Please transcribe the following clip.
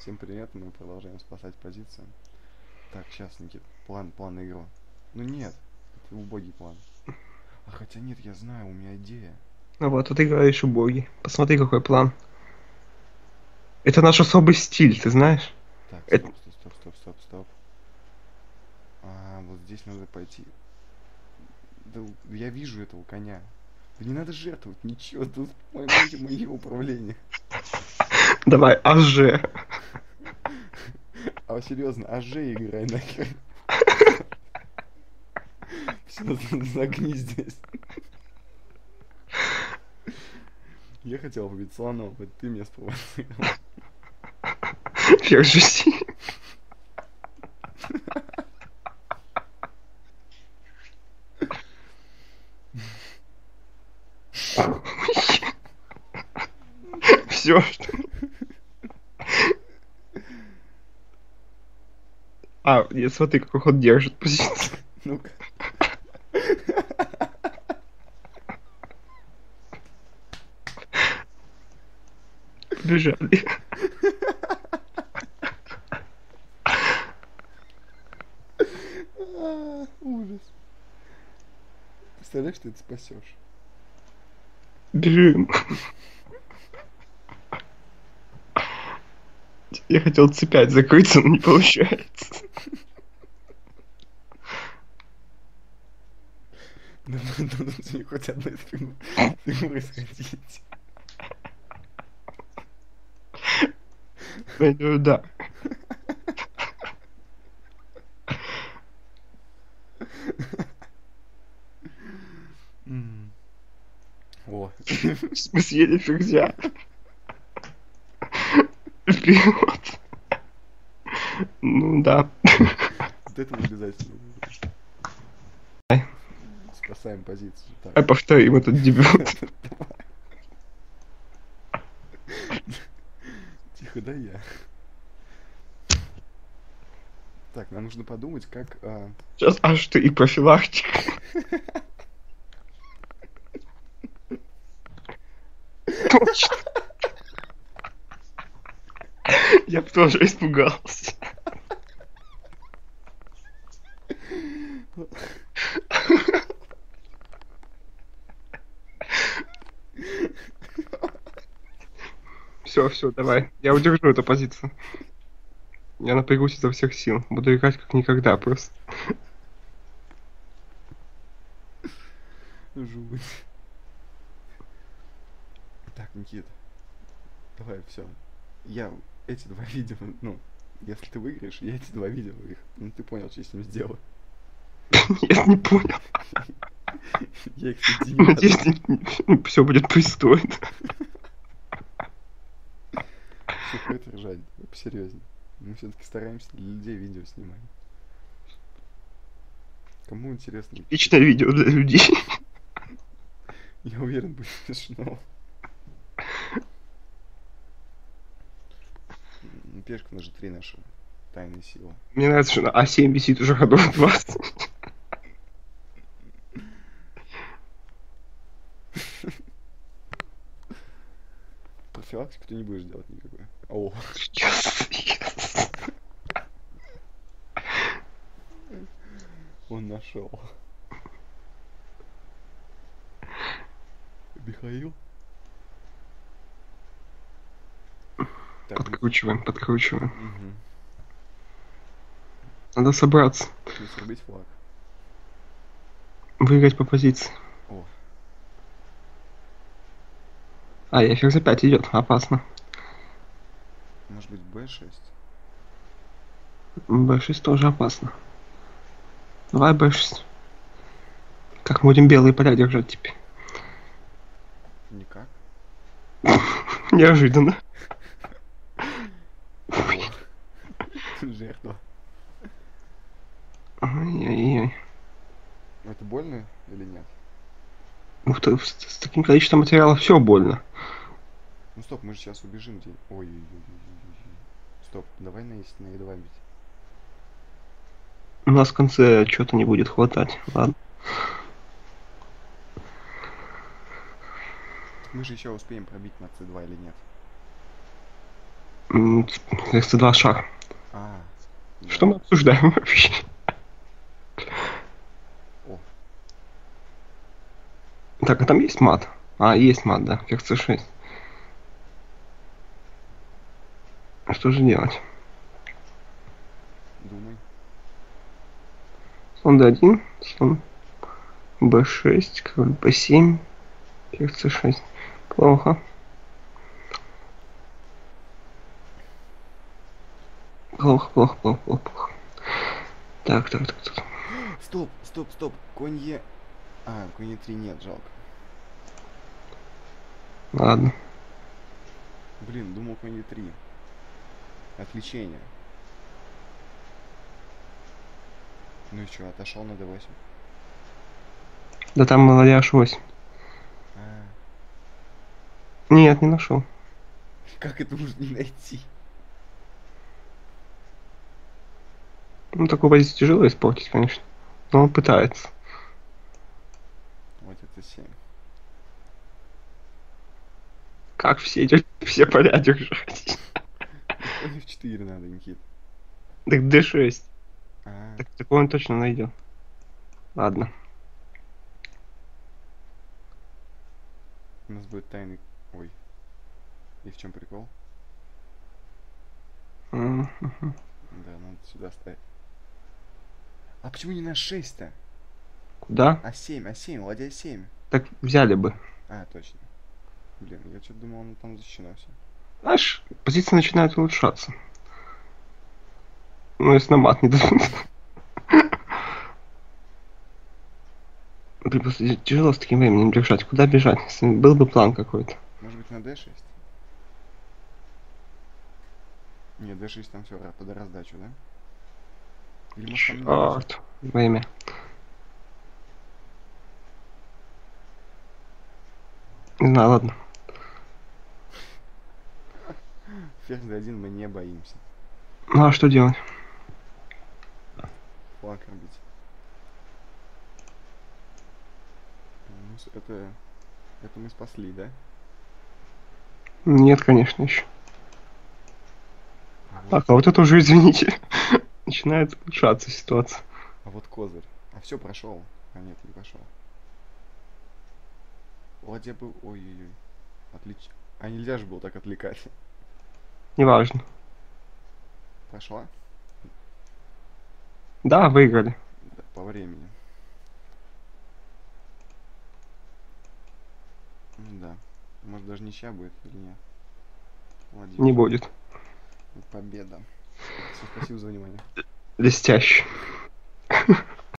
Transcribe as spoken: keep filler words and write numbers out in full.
Всем привет, мы продолжаем спасать позицию. Так, сейчас, Никит, план, план игры. Ну нет, это убогий план. А хотя нет, я знаю, у меня идея. Ну вот, а ты говоришь убогий. Посмотри, какой план. Это наш особый стиль, ты знаешь? Так, стоп, это... стоп, стоп, стоп, стоп, стоп. А, вот здесь надо пойти. Да, я вижу этого коня. Да не надо жертвовать, ничего, тут мое управление. Давай, АЖ. А серьезно, АЖ играй нахер. Все, загни здесь. Я хотел убить слонов, вот ты меня спровоцировал. Я уже си. Все, что... А, нет, смотри, какой ход держит позицию. Ну-ка. Побежали. Ужас. Представляешь, ты это спасешь? Бежим. Я хотел цепять закрыться, но не получается. Ну, ну, хоть одной фигуры сходить. Да. О. Мы съели фигзя. Вперед. Ну да. Вот это обязательно. Спасаем позицию. Так. А повторим этот дебют. Тихо, да я. Так, нам нужно подумать, как... А... Сейчас аж ты и профилактика. Точно. Я бы тоже испугался. Все, все, давай. Я удержу эту позицию. Я напрягусь изо всех сил. Буду играть как никогда просто. Жуть. Так, Никита. Давай, все. Я эти два видео, ну, если ты выиграешь, я эти два видео их, ну ты понял, что я с ним сделаю. Я не понял. Я их соединил. Надеюсь, все будет пристойно. Сухой это ржать, посерьезнее. Мы все-таки стараемся для людей видео снимать. Кому интересно? Личное видео для людей. Я уверен, будет смешно. Пешка, у нас же три наши тайные силы. Мне нравится, что на А семь висит уже ходов двадцать. Профилактику ты не будешь делать никакой. О. Он нашел. Михаил? Подкручиваем, подкручиваем. Угу. Надо собраться. Срубить флаг. Выиграть по позиции. О. А, я ферзь пять идет, опасно. Может быть бэ шесть? бэ шесть тоже опасно. Давай бэ шесть. Как мы будем белые поля держать теперь? Никак. Неожиданно. Жертва. Ай-яй-яй. Это больно или нет? Ну то, с, с таким количеством материала все больно. Ну стоп, мы же сейчас убежим где. Ой, ой, ой, ой. Стоп, давай наесть, на е два бить. У нас в конце что-то не будет хватать, ладно. Мы же еще успеем пробить на це два или нет? эс два шар. А, что да. Мы обсуждаем вообще? О. Так, а там есть мат? А, есть мат, да, эс шесть. Что же делать? Думай. Слон дэ один, слон бэ шесть, король бэ семь, эс шесть. Плохо. Плохо, плохо, плохо, плохо, плохо. Так, так, так, так. Стоп, стоп, стоп. Конь Е... А, конь Е3 нет, жалко. Ладно. Блин, думал конь Е3. Отвлечение. Ну и чё, отошел на дэ восемь. Да там на аш восемь. А. Нет, не нашел. Как это можно не найти? Ну, такую позицию тяжело испортить, конечно. Но он пытается. Вот это семь. Как все идёт, все поля держать? эф четыре надо, Никита. Так дэ шесть. А -а -а. Так, такой он точно найдет. Ладно. У нас будет тайный... Ой. И в чем прикол? Mm -hmm. Да, надо сюда ставить. А почему не на шесть-то? Куда? А семь, а семь, ладья семь. Так взяли бы. А, точно. Блин, я что-то думал, он там защищено все. Знаешь, позиции начинают улучшаться. Ну, если на мат не дадут. Блин, просто тяжело с таким временем бежать. Куда бежать? Был бы план какой-то. Может быть, на дэ шесть? Нет, дэ шесть там все под раздачу, да? Или может, черт, время. Не знаю, ладно. Ферзь дэ один мы не боимся. Ну а что делать? Флаг бить. Это... это мы спасли, да? Нет, конечно, еще. А вот... так, а вот это уже, извините, начинает улучшаться ситуация. А вот козырь. А все прошел. А нет, не пошел. Ладья был... Ой-ой-ой. Отлично. А нельзя же было так отвлекать. Неважно. Пошла? Да, выиграли. Да, по времени. Да. Может, даже ничья будет или нет? Владимир. Не будет. Победа. Спасибо за внимание. Блестяще.